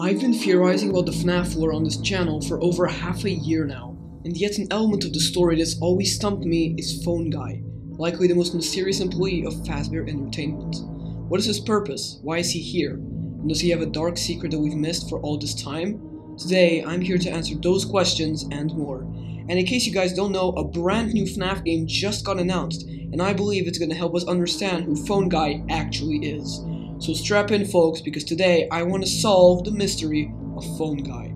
I've been theorizing about the FNAF lore on this channel for over half a year now, and yet an element of the story that's always stumped me is Phone Guy, likely the most mysterious employee of Fazbear Entertainment. What is his purpose? Why is he here? And does he have a dark secret that we've missed for all this time? Today, I'm here to answer those questions and more. And in case you guys don't know, a brand new FNAF game just got announced, and I believe it's going to help us understand who Phone Guy actually is. So strap in, folks, because today I want to solve the mystery of Phone Guy.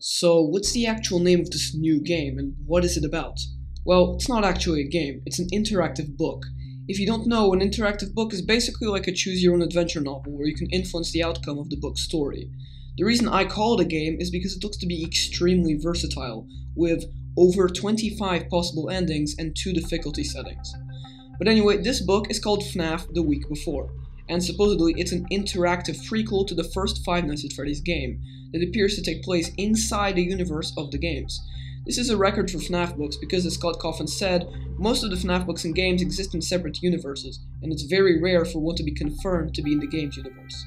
So what's the actual name of this new game, and what is it about? Well, it's not actually a game, it's an interactive book. If you don't know, an interactive book is basically like a choose-your-own-adventure novel where you can influence the outcome of the book's story. The reason I call it a game is because it looks to be extremely versatile, with over 25 possible endings and 2 difficulty settings. But anyway, this book is called FNAF The Week Before, and supposedly it's an interactive prequel to the first Five Nights at Freddy's game that appears to take place inside the universe of the games. This is a record for FNAF books because, as Scott Coffin said, most of the FNAF books and games exist in separate universes, and it's very rare for one to be confirmed to be in the game's universe.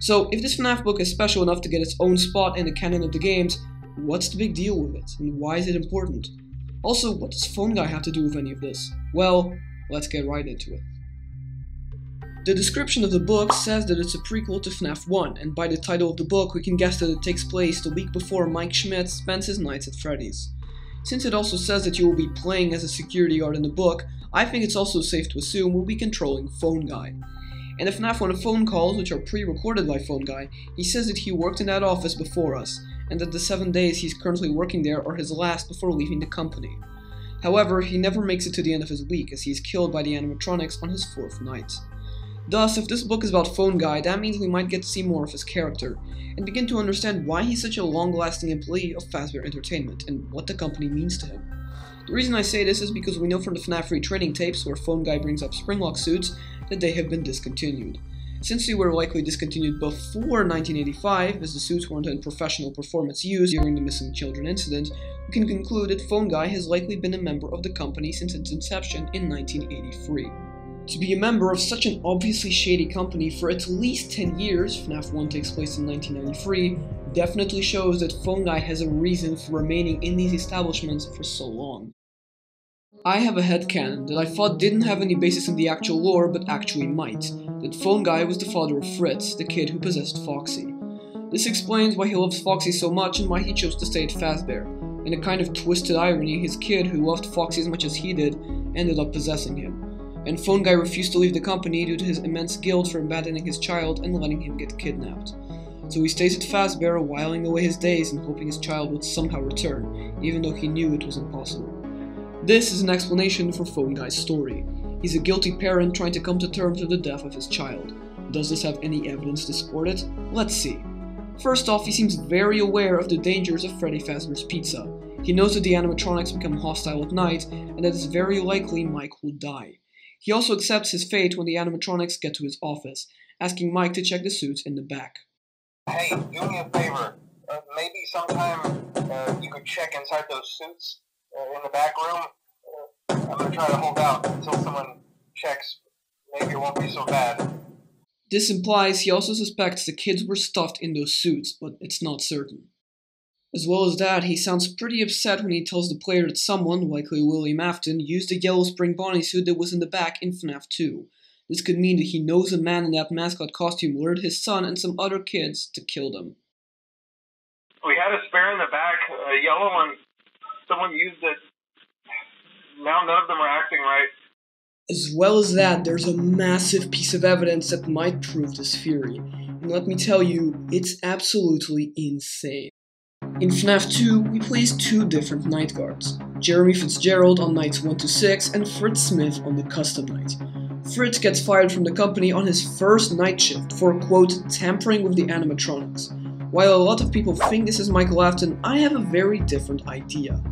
So, if this FNAF book is special enough to get its own spot in the canon of the games, what's the big deal with it, and why is it important? Also, what does Phone Guy have to do with any of this? Well, let's get right into it. The description of the book says that it's a prequel to FNAF 1, and by the title of the book we can guess that it takes place the week before Mike Schmidt spends his nights at Freddy's. Since it also says that you will be playing as a security guard in the book, I think it's also safe to assume we'll be controlling Phone Guy. In the FNAF 1 phone calls, which are pre-recorded by Phone Guy, he says that he worked in that office before us, and that the 7 days he's currently working there are his last before leaving the company. However, he never makes it to the end of his week, as he is killed by the animatronics on his 4th night. Thus, if this book is about Phone Guy, that means we might get to see more of his character, and begin to understand why he's such a long-lasting employee of Fazbear Entertainment, and what the company means to him. The reason I say this is because we know from the FNAF retraining tapes, where Phone Guy brings up Springlock suits, that they have been discontinued. Since they were likely discontinued before 1985, as the suits weren't in professional performance use during the missing children incident, we can conclude that Phone Guy has likely been a member of the company since its inception in 1983. To be a member of such an obviously shady company for at least 10 years, FNAF 1 takes place in 1993, definitely shows that Phone Guy has a reason for remaining in these establishments for so long. I have a headcanon that I thought didn't have any basis in the actual lore but actually might, that Phone Guy was the father of Fritz, the kid who possessed Foxy. This explains why he loves Foxy so much and why he chose to stay at Fazbear. In a kind of twisted irony, his kid, who loved Foxy as much as he did, ended up possessing him. And Phone Guy refused to leave the company due to his immense guilt for abandoning his child and letting him get kidnapped. So he stays at Fazbear, whiling away his days and hoping his child would somehow return, even though he knew it was impossible. This is an explanation for Phone Guy's story. He's a guilty parent trying to come to terms with the death of his child. Does this have any evidence to support it? Let's see. First off, he seems very aware of the dangers of Freddy Fazbear's Pizza. He knows that the animatronics become hostile at night, and that it's very likely Mike will die. He also accepts his fate when the animatronics get to his office, asking Mike to check the suits in the back. Hey, do me a favor. Maybe sometime you could check inside those suits in the back room. I'm gonna try to hold out until someone checks. Maybe it won't be so bad. This implies he also suspects the kids were stuffed in those suits, but it's not certain. As well as that, he sounds pretty upset when he tells the player that someone, likely William Afton, used the yellow spring Bonnie suit that was in the back in FNAF 2. This could mean that he knows a man in that mascot costume lured his son and some other kids to kill them. We had a spare in the back, a yellow one. Someone used it. Now none of them are acting right. As well as that, there's a massive piece of evidence that might prove this theory. And let me tell you, it's absolutely insane. In FNAF 2, we plays 2 different night guards, Jeremy Fitzgerald on nights 1 to 6 and Fritz Smith on the custom night. Fritz gets fired from the company on his first night shift for, quote, tampering with the animatronics. While a lot of people think this is Michael Afton, I have a very different idea.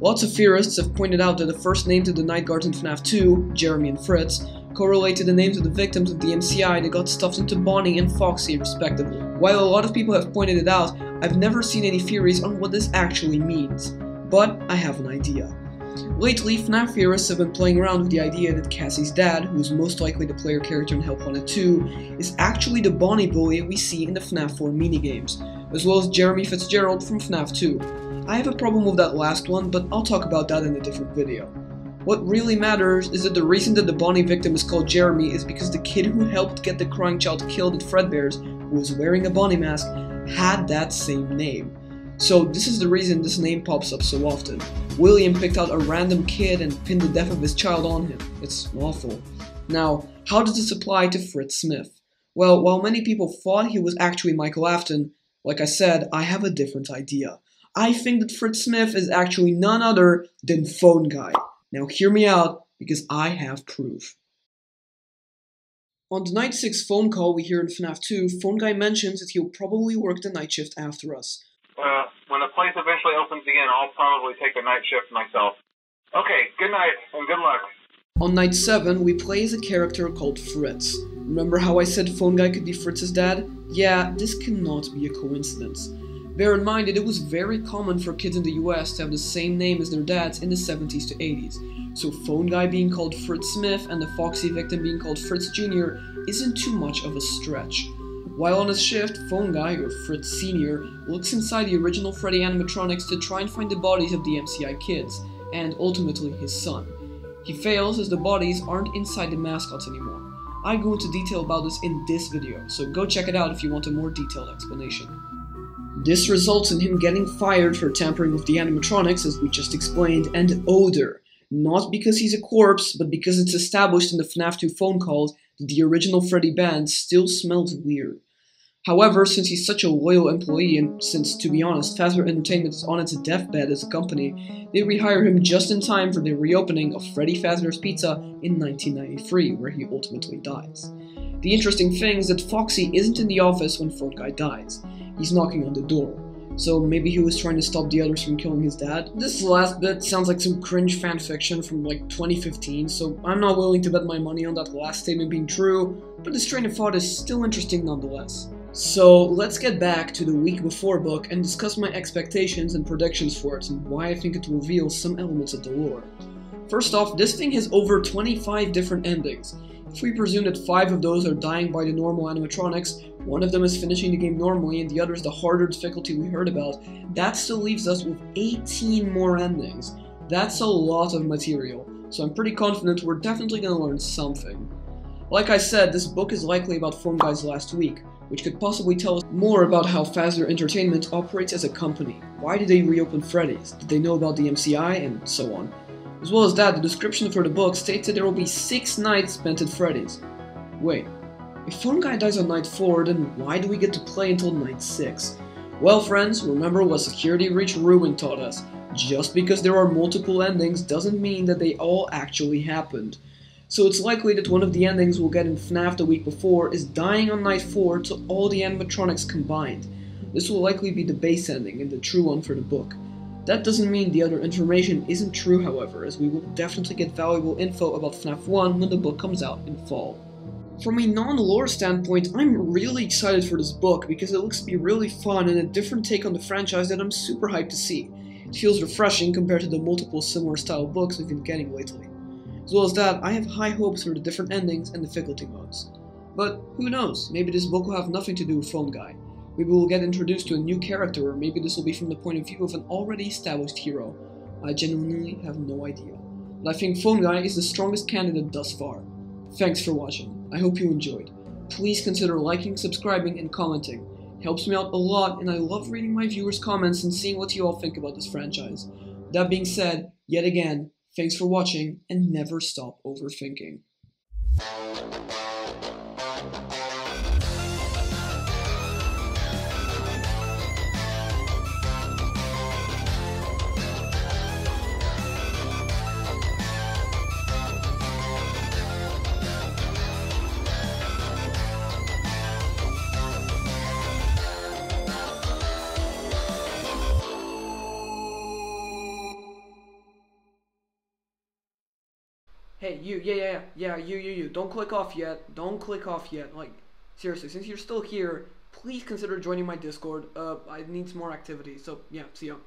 Lots of theorists have pointed out that the first names of the night guards in FNAF 2, Jeremy and Fritz, correlate to the names of the victims of the MCI that got stuffed into Bonnie and Foxy respectively. While a lot of people have pointed it out, I've never seen any theories on what this actually means, but I have an idea. Lately, FNAF theorists have been playing around with the idea that Cassie's dad, who is most likely the player character in Help Wanted 2, is actually the Bonnie Bully we see in the FNAF 4 minigames, as well as Jeremy Fitzgerald from FNAF 2. I have a problem with that last one, but I'll talk about that in a different video. What really matters is that the reason that the Bonnie victim is called Jeremy is because the kid who helped get the crying child killed at Fredbear's, who was wearing a Bonnie mask, had that same name. So this is the reason this name pops up so often. William picked out a random kid and pinned the death of his child on him. It's awful. Now, how does this apply to Fritz Smith? Well, while many people thought he was actually Michael Afton, like I said, I have a different idea. I think that Fritz Smith is actually none other than Phone Guy. Now hear me out, because I have proof. On the Night 6 phone call we hear in FNAF 2, Phone Guy mentions that he'll probably work the night shift after us. When the place eventually opens again, I'll probably take the night shift myself. Okay, good night, and good luck. On Night 7, we play as a character called Fritz. Remember how I said Phone Guy could be Fritz's dad? Yeah, this cannot be a coincidence. Bear in mind that it was very common for kids in the US to have the same name as their dads in the 70s to 80s, so Phone Guy being called Fritz Smith and the Foxy victim being called Fritz Jr. isn't too much of a stretch. While on his shift, Phone Guy, or Fritz Sr., looks inside the original Freddy animatronics to try and find the bodies of the MCI kids, and ultimately his son. He fails as the bodies aren't inside the mascots anymore. I go into detail about this in this video, so go check it out if you want a more detailed explanation. This results in him getting fired for tampering with the animatronics, as we just explained, and odor. Not because he's a corpse, but because it's established in the FNAF 2 phone calls that the original Freddy band still smells weird. However, since he's such a loyal employee, and since, to be honest, Fazbear Entertainment is on its deathbed as a company, they rehire him just in time for the reopening of Freddy Fazbear's Pizza in 1993, where he ultimately dies. The interesting thing is that Foxy isn't in the office when Phone Guy dies. He's knocking on the door. So maybe he was trying to stop the others from killing his dad? This last bit sounds like some cringe fanfiction from like 2015, so I'm not willing to bet my money on that last statement being true, but this train of thought is still interesting nonetheless. So let's get back to the Week Before book and discuss my expectations and predictions for it and why I think it reveals some elements of the lore. First off, this thing has over 25 different endings. If we presume that 5 of those are dying by the normal animatronics, one of them is finishing the game normally and the other is the harder difficulty we heard about, that still leaves us with 18 more endings. That's a lot of material, so I'm pretty confident we're definitely going to learn something. Like I said, this book is likely about Phone Guy's last week, which could possibly tell us more about how Fazbear Entertainment operates as a company. Why did they reopen Freddy's? Did they know about the MCI? And so on. As well as that, the description for the book states that there will be 6 nights spent at Freddy's. Wait, if Phone Guy dies on night 4, then why do we get to play until night 6? Well friends, remember what Security Reach Ruin taught us. Just because there are multiple endings doesn't mean that they all actually happened. So it's likely that one of the endings we'll get in FNAF The Week Before is dying on night 4 to all the animatronics combined. This will likely be the base ending and the true one for the book. That doesn't mean the other information isn't true, however, as we will definitely get valuable info about FNAF 1 when the book comes out in fall. From a non-lore standpoint, I'm really excited for this book because it looks to be really fun and a different take on the franchise that I'm super hyped to see. It feels refreshing compared to the multiple similar style books we've been getting lately. As well as that, I have high hopes for the different endings and difficulty modes. But who knows, maybe this book will have nothing to do with Phone Guy. Maybe we'll get introduced to a new character, or maybe this will be from the point of view of an already established hero. I genuinely have no idea. But I think Phone Guy is the strongest candidate thus far. Thanks for watching. I hope you enjoyed. Please consider liking, subscribing, and commenting. It helps me out a lot, and I love reading my viewers' comments and seeing what you all think about this franchise. That being said, yet again, thanks for watching, and never stop overthinking. Hey, you, you, don't click off yet, like, seriously, since you're still here, please consider joining my Discord, I need some more activity, so, yeah, see ya.